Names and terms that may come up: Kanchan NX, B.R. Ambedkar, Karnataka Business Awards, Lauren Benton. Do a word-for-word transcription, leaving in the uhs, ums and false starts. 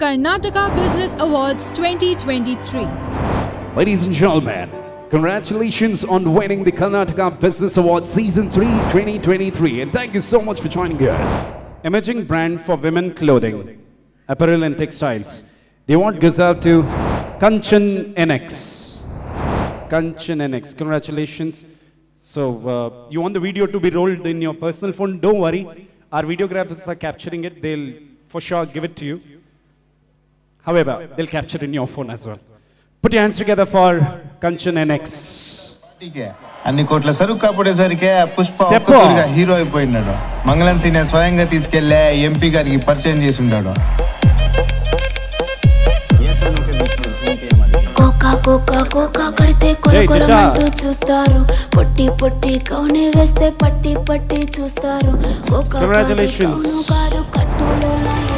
Karnataka Business Awards twenty twenty-three. Ladies and gentlemen, congratulations on winning the Karnataka Business Awards Season three twenty twenty-three, and thank you so much for joining us. Emerging brand for women clothing, apparel and textiles. They want Gazab to Kanchan N X. Kanchan N X, congratulations. So uh, you want the video to be rolled in your personal phone? Don't worry, our videographers are capturing it. They'll for sure give it to you. However, they'll capture it in your phone as well. Put your hands together for Kanchan N X. Step on. Hero Mangalan Senior Swayanga Tiskele, M P Gari Purchase Sundado. Coca Coca Coca Karte Korkoramantu Chustaru. Putti Putti Kaune Veste Patti Patti Chustaru. Congratulations.